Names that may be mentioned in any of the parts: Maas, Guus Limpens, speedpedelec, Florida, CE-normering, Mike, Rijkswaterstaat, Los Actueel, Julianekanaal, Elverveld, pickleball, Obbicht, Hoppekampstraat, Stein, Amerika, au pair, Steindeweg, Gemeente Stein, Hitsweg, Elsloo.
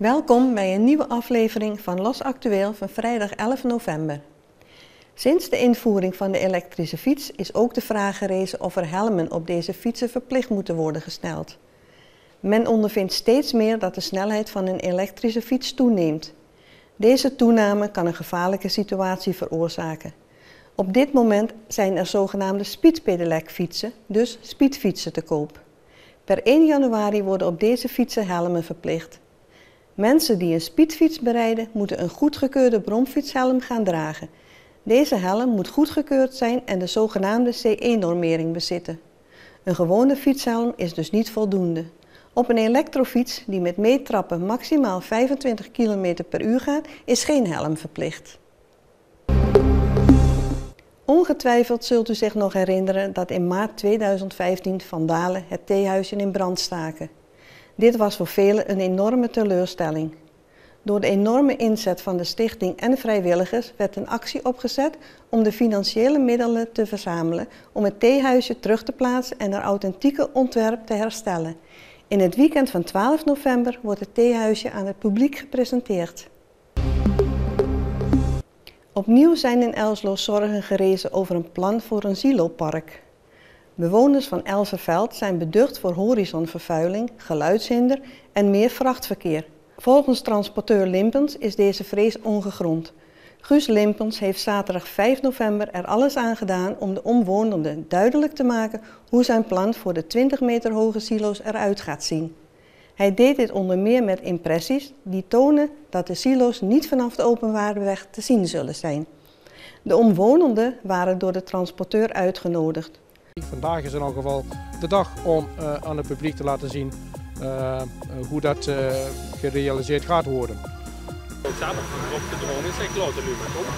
Welkom bij een nieuwe aflevering van Los Actueel van vrijdag 11 november. Sinds de invoering van de elektrische fiets is ook de vraag gerezen of er helmen op deze fietsen verplicht moeten worden gesteld. Men ondervindt steeds meer dat de snelheid van een elektrische fiets toeneemt. Deze toename kan een gevaarlijke situatie veroorzaken. Op dit moment zijn er zogenaamde speedpedelec-fietsen, dus speedfietsen, te koop. Per 1 januari worden op deze fietsen helmen verplicht. Mensen die een speedfiets berijden moeten een goedgekeurde bromfietshelm gaan dragen. Deze helm moet goedgekeurd zijn en de zogenaamde CE-normering bezitten. Een gewone fietshelm is dus niet voldoende. Op een elektrofiets die met meetrappen maximaal 25 km per uur gaat, is geen helm verplicht. Ongetwijfeld zult u zich nog herinneren dat in maart 2015 vandalen het theehuisje in brand staken. Dit was voor velen een enorme teleurstelling. Door de enorme inzet van de stichting en vrijwilligers werd een actie opgezet om de financiële middelen te verzamelen om het theehuisje terug te plaatsen en haar authentieke ontwerp te herstellen. In het weekend van 12 november wordt het theehuisje aan het publiek gepresenteerd. Opnieuw zijn in Elsloo zorgen gerezen over een plan voor een silopark. Bewoners van Elverveld zijn beducht voor horizonvervuiling, geluidshinder en meer vrachtverkeer. Volgens transporteur Limpens is deze vrees ongegrond. Guus Limpens heeft zaterdag 5 november er alles aan gedaan om de omwonenden duidelijk te maken hoe zijn plan voor de 20 meter hoge silo's eruit gaat zien. Hij deed dit onder meer met impressies die tonen dat de silo's niet vanaf de openbare weg te zien zullen zijn. De omwonenden waren door de transporteur uitgenodigd. Vandaag is in elk geval de dag om aan het publiek te laten zien hoe dat gerealiseerd gaat worden. Ook samen op de drone is ik laat de nu maar komen.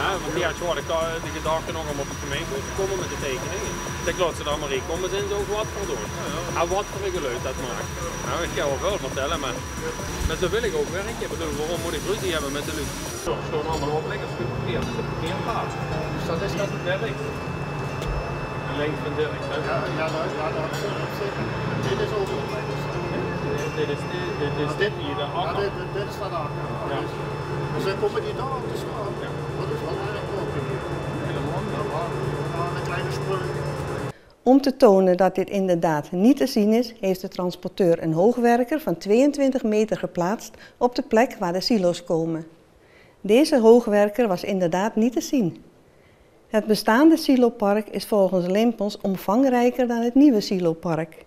Ja, want die had je de gedachte nog om op het gemeente te komen met de tekeningen. Ik laat ze dan maar in komen zijn, zo wat voor doen. En wat voor een geluid dat maakt. Nou, ik kan wel vertellen, maar met zo wil ik ook werken. Ik bedoel, waarom moet ik ruzie hebben met de lucht? Er staan allemaal opleggers, geprobeerd, dus het verkeer plaats. Dus dat is dat het werkt. Lengte van 30 centimeter. Ja, dat is zeker. Dit is over de lengte. Dit is dit hier, de akker. Ja, dit is dat akker. Ja. Dus dan komen die daar op de schaal. Ja. Dat is wel erg ook. Helemaal een kleine sprong. Om te tonen dat dit inderdaad niet te zien is, heeft de transporteur een hoogwerker van 22 meter geplaatst op de plek waar de silo's komen. Deze hoogwerker was inderdaad niet te zien. Het bestaande silopark is volgens Limpens omvangrijker dan het nieuwe silopark.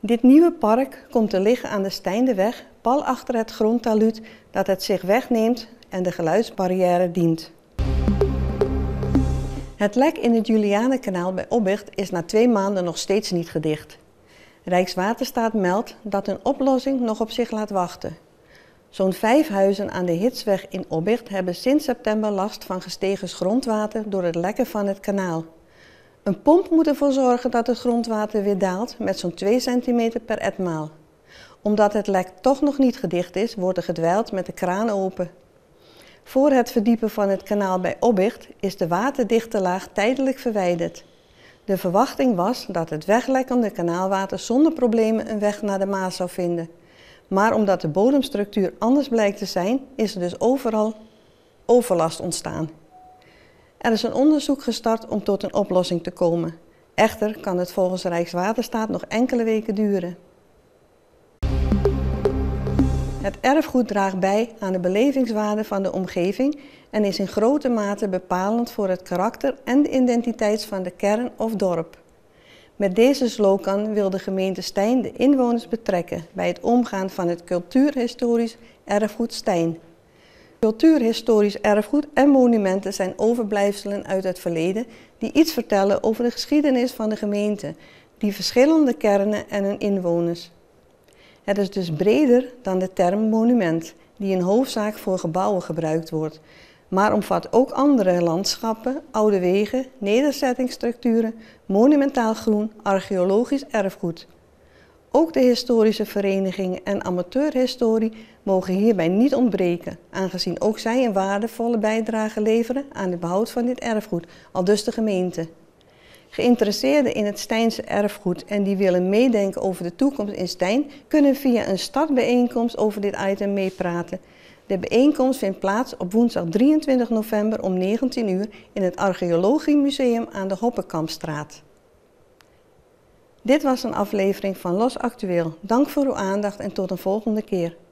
Dit nieuwe park komt te liggen aan de Steindeweg, pal achter het grondtaluut dat het zich wegneemt en de geluidsbarrière dient. Het lek in het Julianekanaal bij Obbicht is na 2 maanden nog steeds niet gedicht. Rijkswaterstaat meldt dat een oplossing nog op zich laat wachten. Zo'n 5 huizen aan de Hitsweg in Obbicht hebben sinds september last van gestegen grondwater door het lekken van het kanaal. Een pomp moet ervoor zorgen dat het grondwater weer daalt met zo'n 2 centimeter per etmaal. Omdat het lek toch nog niet gedicht is, wordt er gedwijld met de kraan open. Voor het verdiepen van het kanaal bij Obbicht is de waterdichte laag tijdelijk verwijderd. De verwachting was dat het weglekkende kanaalwater zonder problemen een weg naar de Maas zou vinden. Maar omdat de bodemstructuur anders blijkt te zijn, is er dus overal overlast ontstaan. Er is een onderzoek gestart om tot een oplossing te komen. Echter kan het volgens Rijkswaterstaat nog enkele weken duren. Het erfgoed draagt bij aan de belevingswaarde van de omgeving en is in grote mate bepalend voor het karakter en de identiteit van de kern of dorp. Met deze slogan wil de gemeente Stein de inwoners betrekken bij het omgaan van het cultuurhistorisch erfgoed Stein. Cultuurhistorisch erfgoed en monumenten zijn overblijfselen uit het verleden die iets vertellen over de geschiedenis van de gemeente, die verschillende kernen en hun inwoners. Het is dus breder dan de term monument, die in hoofdzaak voor gebouwen gebruikt wordt, maar omvat ook andere landschappen, oude wegen, nederzettingsstructuren, monumentaal groen, archeologisch erfgoed. Ook de historische verenigingen en amateurhistorie mogen hierbij niet ontbreken, aangezien ook zij een waardevolle bijdrage leveren aan het behoud van dit erfgoed, aldus de gemeente. Geïnteresseerden in het Steinse erfgoed en die willen meedenken over de toekomst in Stein, kunnen via een startbijeenkomst over dit item meepraten. De bijeenkomst vindt plaats op woensdag 23 november om 19 uur in het Archeologiemuseum aan de Hoppekampstraat. Dit was een aflevering van Los Actueel. Dank voor uw aandacht en tot een volgende keer.